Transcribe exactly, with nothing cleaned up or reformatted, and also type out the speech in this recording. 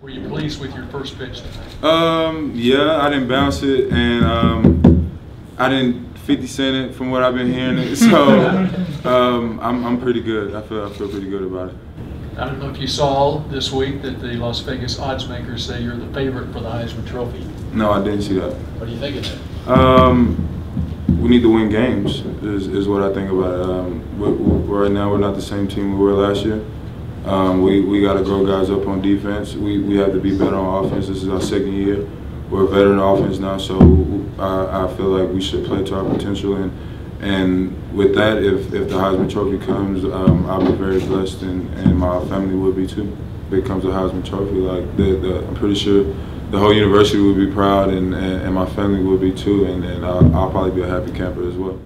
Were you pleased with your first pitch tonight? Um, yeah, I didn't bounce it, and um, I didn't fifty cent it from what I've been hearing it. So um, I'm, I'm pretty good. I feel I feel pretty good about it. I don't know if you saw this week that the Las Vegas odds makers say you're the favorite for the Heisman Trophy. No, I didn't see that. What do you think of that? Um, we need to win games is, is what I think about it. Um, we're, we're, right now, we're not the same team we were last year. Um, we we got to grow guys up on defense. We, we have to be better on offense. This is our second year. We're a veteran offense now, so I, I feel like we should play to our potential. And and with that, if, if the Heisman Trophy comes, um, I'll be very blessed, and, and my family will be too. If it comes to the Heisman Trophy, like the, the, I'm pretty sure the whole university will be proud, and, and, and my family will be too, and, and I'll, I'll probably be a happy camper as well.